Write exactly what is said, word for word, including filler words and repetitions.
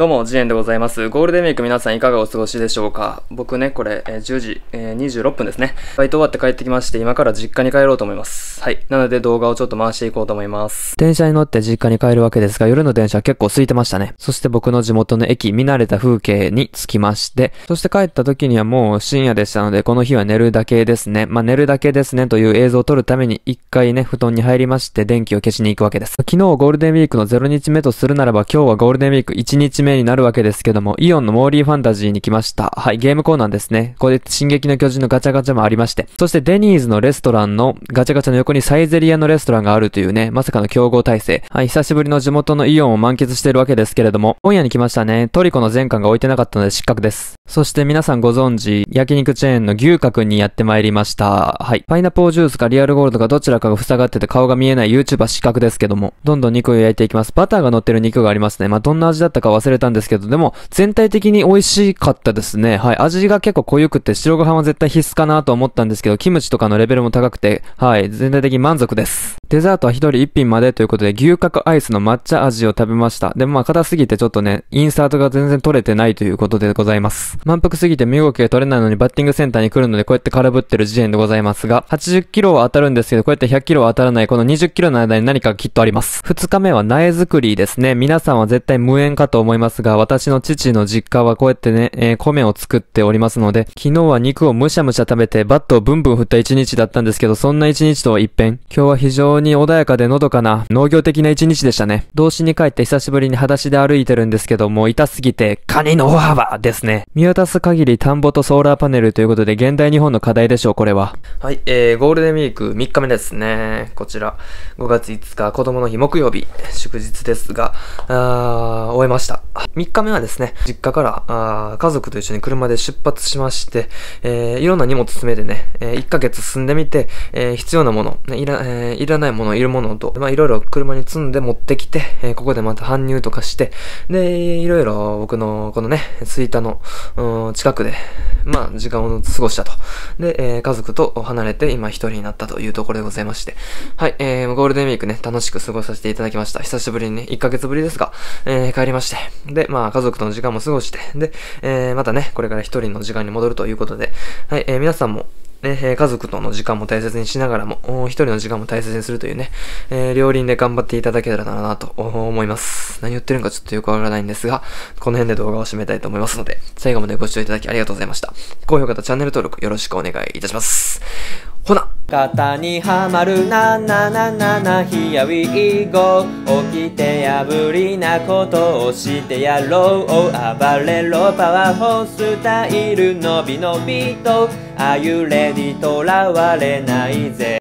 どうも、ジエンでございます。ゴールデンウィーク皆さんいかがお過ごしでしょうか？僕ね、これ、えー、じゅうじ、えー、にじゅうろっぷんですね。バイト終わって帰ってきまして、今から実家に帰ろうと思います。はい。なので動画をちょっと回していこうと思います。電車に乗って実家に帰るわけですが、夜の電車結構空いてましたね。そして僕の地元の駅、見慣れた風景に着きまして、そして帰った時にはもう深夜でしたので、この日は寝るだけですね。まあ、寝るだけですねという映像を撮るために、一回ね、布団に入りまして、電気を消しに行くわけです。昨日ゴールデンウィークのゼロにちめとするならば、今日はゴールデンウィークいちにちめになるわけですけども、イオンのモーリーファンタジーに来ました。はい、ゲームコーナーですね。ここで進撃の巨人のガチャガチャもありまして、そしてデニーズのレストランのガチャガチャの横にサイゼリアのレストランがあるというね、まさかの競合体制。はい、久しぶりの地元のイオンを満喫しているわけですけれども、今夜に来ましたね。トリコの全館が置いてなかったので失格です。そして皆さんご存知、焼肉チェーンの牛角にやってまいりました。はい、パイナポージュースかリアルゴールドかどちらかが塞がってて顔が見えない YouTuber 失格ですけども、どんどん肉を焼いていきます。バターが乗ってる肉がありますね。まあ、どんな味だったか忘れたんですけど、でも全体的に美味しかったですね。はい、味が結構濃ゆくて白ご飯は絶対必須かなと思ったんですけど、キムチとかのレベルも高くて、はい、全体的に満足です。デザートは一人一品までということで、牛角アイスの抹茶味を食べました。でもまあ硬すぎてちょっとね、インサートが全然取れてないということでございます。満腹すぎて身動きが取れないのにバッティングセンターに来るので、こうやって空振ってる時点でございますが、はちじゅっキロは当たるんですけど、こうやってひゃっキロは当たらない、このにじゅっキロの間に何かきっとあります。ふつかめは苗作りですね。皆さんは絶対無縁かと思いますが、私の父の実家はこうやってね、えー、米を作っておりますので、昨日は肉をむしゃむしゃ食べてバットをブンブン振った一日だったんですけど、そんな一日とは一変。今日は非常に穏やかでのどかな農業的な一日でしたね。童心に帰って久しぶりに裸足で歩いてるんですけども、痛すぎてカニの大幅ですね。見渡す限り田んぼとソーラーパネルということで、現代日本の課題でしょうこれは。はい、えー、ゴールデンウィークみっかめですね。こちらごがついつか子供の日木曜日祝日ですが、あー終えました。みっかめはですね、実家からあ家族と一緒に車で出発しまして、えー、いろんな荷物詰めてね、えー、いっかげつ進んでみて、えー、必要なもの、ね い, らえー、いらないもの、いるものと、まあ、いろいろ車に積んで持ってきて、えー、ここでまた搬入とかして、で、いろいろ僕のこのね、吹田の近くで、まあ、時間を過ごしたと。で、えー、家族と離れて今一人になったというところでございまして、はい、えー、ゴールデンウィークね、楽しく過ごさせていただきました。久しぶりにね、いっかげつぶりですが、えー、帰りまして、で、まあ、家族との時間も過ごして、で、えー、またね、これから一人の時間に戻るということで、はい、えー、皆さんも、ね、家族との時間も大切にしながらも、一人の時間も大切にするというね、えー、両輪で頑張っていただけたらなと思います。何言ってるのかちょっとよくわからないんですが、この辺で動画を締めたいと思いますので、最後までご視聴いただきありがとうございました。高評価とチャンネル登録よろしくお願いいたします。ほな肩にはまるななななな Here we go 起きて破りなことをしてやろう暴れろパワーフルスタイル伸び伸びと Are you ready とらわれないぜ